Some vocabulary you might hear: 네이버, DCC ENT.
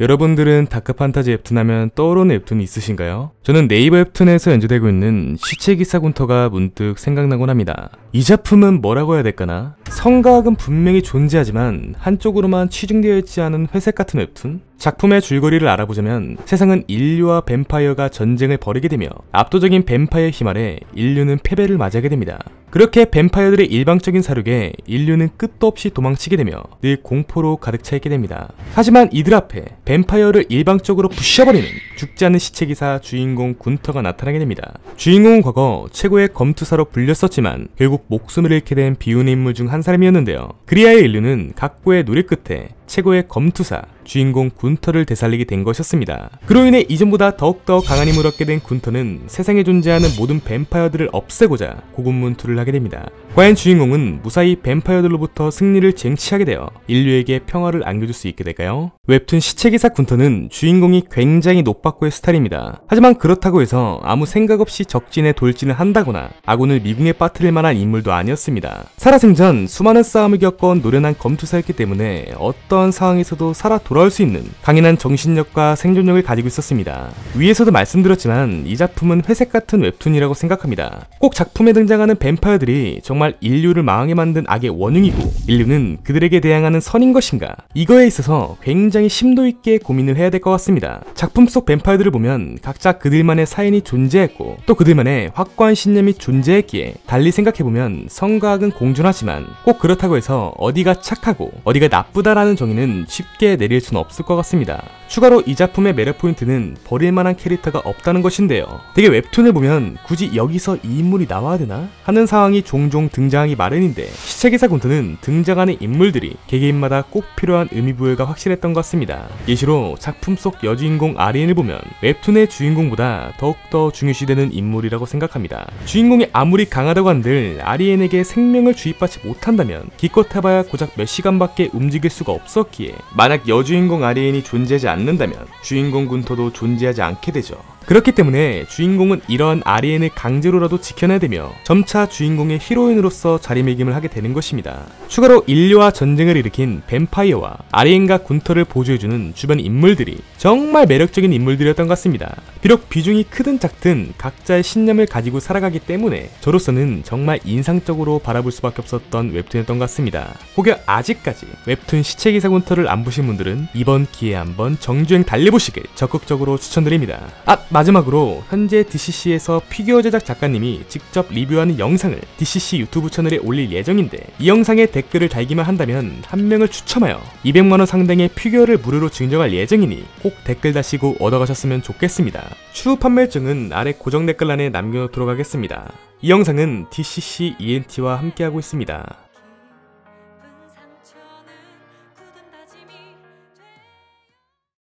여러분들은 다크판타지 웹툰하면 떠오르는 웹툰이 있으신가요? 저는 네이버 웹툰에서 연재되고 있는 시체기사군터가 문득 생각나곤 합니다. 이 작품은 뭐라고 해야 될까나? 성과학은 분명히 존재하지만 한쪽으로만 치중되어 있지 않은 회색 같은 웹툰? 작품의 줄거리를 알아보자면 세상은 인류와 뱀파이어가 전쟁을 벌이게 되며 압도적인 뱀파이어 힘 아래 인류는 패배를 맞이하게 됩니다. 그렇게 뱀파이어들의 일방적인 사륙에 인류는 끝도 없이 도망치게 되며 늘 공포로 가득 차 있게 됩니다. 하지만 이들 앞에 뱀파이어를 일방적으로 부셔버리는 죽지 않은 시체기사 주인공 군터가 나타나게 됩니다. 주인공은 과거 최고의 검투사로 불렸었지만 결국 목숨을 잃게 된 비운의 인물 중 한 사람이었는데요. 그리하여 인류는 각고의 노력 끝에 최고의 검투사, 주인공 군터를 되살리게 된 것이었습니다. 그로 인해 이전보다 더욱더 강한 힘을 얻게 된 군터는 세상에 존재하는 모든 뱀파이어들을 없애고자 고군분투를 하게 됩니다. 과연 주인공은 무사히 뱀파이어들로부터 승리를 쟁취하게 되어 인류에게 평화를 안겨줄 수 있게 될까요? 웹툰 시체기사 군터는 주인공이 굉장히 노빠꾸의 스타일입니다. 하지만 그렇다고 해서 아무 생각 없이 적진에 돌진을 한다거나 아군을 미궁에 빠뜨릴 만한 인물도 아니었습니다. 살아생전 수많은 싸움을 겪은 노련한 검투사였기 때문에 어떤 상황에서도 살아 돌아올 수 있는 강인한 정신력과 생존력을 가지고 있었습니다. 위에서도 말씀드렸지만 이 작품은 회색 같은 웹툰이라고 생각합니다. 꼭 작품에 등장하는 뱀파이어들이 정말 인류를 망하게 만든 악의 원흉이고 인류는 그들에게 대항하는 선인 것인가? 이거에 있어서 굉장히 심도 있게 고민을 해야 될 것 같습니다. 작품 속 뱀파이어들을 보면 각자 그들만의 사인이 존재했고 또 그들만의 확고한 신념이 존재했기에 달리 생각해보면 성과학은 공존하지만 꼭 그렇다고 해서 어디가 착하고 어디가 나쁘다라는 정의는 쉽게 내릴 수는 없을 것 같습니다. 추가로 이 작품의 매력 포인트는 버릴만한 캐릭터가 없다는 것인데요. 되게 웹툰을 보면 굳이 여기서 이 인물이 나와야 되나? 하는 상황이 종종 등장하기 마련인데 시체기사 군터는 등장하는 인물들이 개개인마다 꼭 필요한 의미부여가 확실했던 것 같습니다. 예시로 작품 속 여주인공 아리엔을 보면 웹툰의 주인공보다 더욱더 중요시되는 인물이라고 생각합니다. 주인공이 아무리 강하다고 한들 아리엔에게 생명을 주입받지 못한다면 기껏 해봐야 고작 몇 시간밖에 움직일 수가 없었기에 만약 여주인공 아리엔이 존재하지 않는다면 주인공 군터도 존재하지 않게 되죠. 그렇기 때문에 주인공은 이러한 아리엔을 강제로라도 지켜내야 되며 점차 주인공의 히로인으로서 자리매김을 하게 되는 것입니다. 추가로 인류와 전쟁을 일으킨 뱀파이어와 아리엔과 군터를 보조해주는 주변 인물들이 정말 매력적인 인물들이었던 것 같습니다. 비록 비중이 크든 작든 각자의 신념을 가지고 살아가기 때문에 저로서는 정말 인상적으로 바라볼 수밖에 없었던 웹툰이었던 것 같습니다. 혹여 아직까지 웹툰 시체기사 군터를 안 보신 분들은 이번 기회에 한번 정주행 달려보시길 적극적으로 추천드립니다. 마지막으로 현재 DCC에서 피규어 제작 작가님이 직접 리뷰하는 영상을 DCC 유튜브 채널에 올릴 예정인데 이 영상에 댓글을 달기만 한다면 한 명을 추첨하여 200만원 상당의 피규어를 무료로 증정할 예정이니 꼭 댓글 다시고 얻어가셨으면 좋겠습니다. 추후 판매증은 아래 고정 댓글란에 남겨놓도록 하겠습니다. 이 영상은 DCC ENT와 함께하고 있습니다.